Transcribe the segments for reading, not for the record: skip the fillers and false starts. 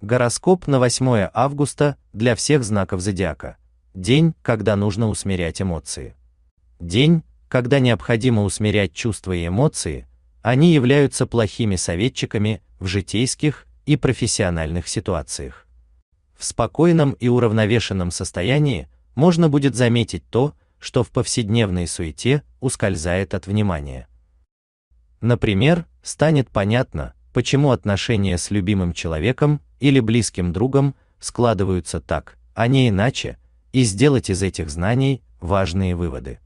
Гороскоп на 8 августа для всех знаков зодиака. День, когда нужно усмирять эмоции. День, когда необходимо усмирять чувства и эмоции, они являются плохими советчиками в житейских и профессиональных ситуациях. В спокойном и уравновешенном состоянии можно будет заметить то, что в повседневной суете ускользает от внимания. Например, станет понятно, почему отношения с любимым человеком или близким другом складываются так, а не иначе, и сделать из этих знаний важные выводы.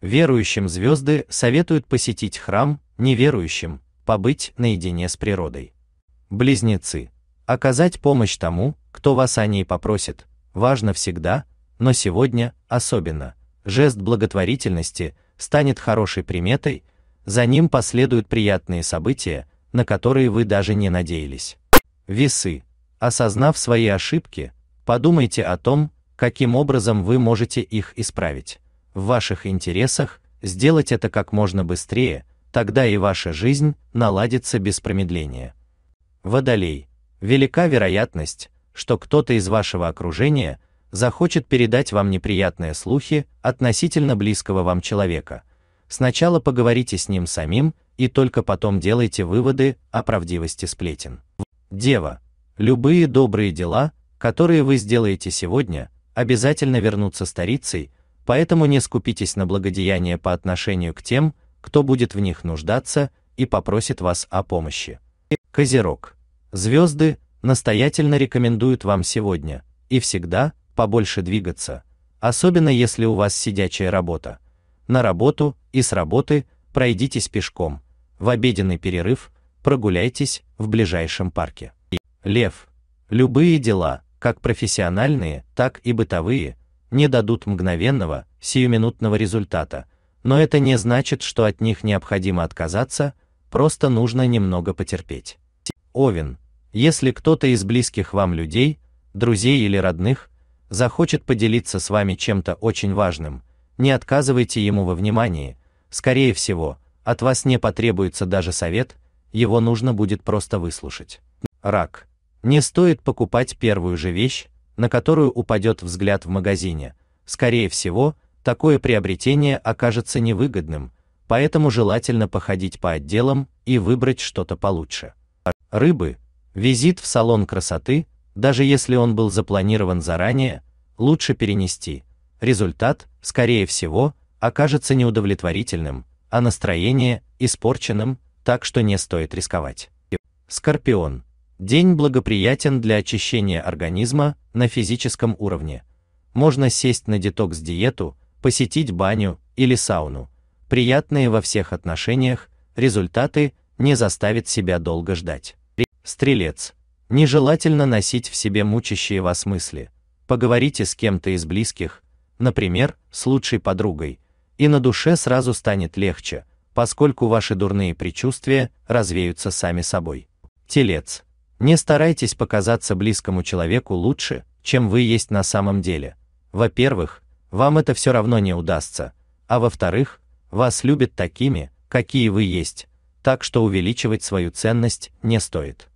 Верующим звезды советуют посетить храм, неверующим – побыть наедине с природой. Близнецы. Оказать помощь тому, кто вас о ней попросит, важно всегда, но сегодня особенно. Жест благотворительности станет хорошей приметой, за ним последуют приятные события, на которые вы даже не надеялись. Весы. Осознав свои ошибки, подумайте о том, каким образом вы можете их исправить. В ваших интересах сделать это как можно быстрее, тогда и ваша жизнь наладится без промедления. Водолей. Велика вероятность, что кто-то из вашего окружения захочет передать вам неприятные слухи относительно близкого вам человека. Сначала поговорите с ним самим и только потом делайте выводы о правдивости сплетен. Дева. Любые добрые дела, которые вы сделаете сегодня, обязательно вернутся старицей, поэтому не скупитесь на благодеяние по отношению к тем, кто будет в них нуждаться и попросит вас о помощи. Козерог. Звезды настоятельно рекомендуют вам сегодня и всегда побольше двигаться, особенно если у вас сидячая работа. На работу и с работы пройдитесь пешком, в обеденный перерыв прогуляйтесь в ближайшем парке. Лев. Любые дела, как профессиональные, так и бытовые, не дадут мгновенного, сиюминутного результата, но это не значит, что от них необходимо отказаться, просто нужно немного потерпеть. Овен. Если кто-то из близких вам людей, друзей или родных, захочет поделиться с вами чем-то очень важным, не отказывайте ему во внимании, скорее всего, от вас не потребуется даже совет, его нужно будет просто выслушать. Рак. Не стоит покупать первую же вещь, на которую упадет взгляд в магазине, скорее всего, такое приобретение окажется невыгодным, поэтому желательно походить по отделам и выбрать что-то получше. Рыбы. Визит в салон красоты, даже если он был запланирован заранее, лучше перенести, результат, скорее всего, окажется неудовлетворительным, а настроение испорченным, так что не стоит рисковать. Скорпион. День благоприятен для очищения организма на физическом уровне. Можно сесть на детокс-диету, посетить баню или сауну. Приятные во всех отношениях результаты не заставят себя долго ждать. Стрелец. Нежелательно носить в себе мучащие вас мысли. Поговорите с кем-то из близких, например, с лучшей подругой, и на душе сразу станет легче, поскольку ваши дурные предчувствия развеются сами собой. Телец. Не старайтесь показаться близкому человеку лучше, чем вы есть на самом деле. Во-первых, вам это все равно не удастся, а во-вторых, вас любят такими, какие вы есть, так что увеличивать свою ценность не стоит.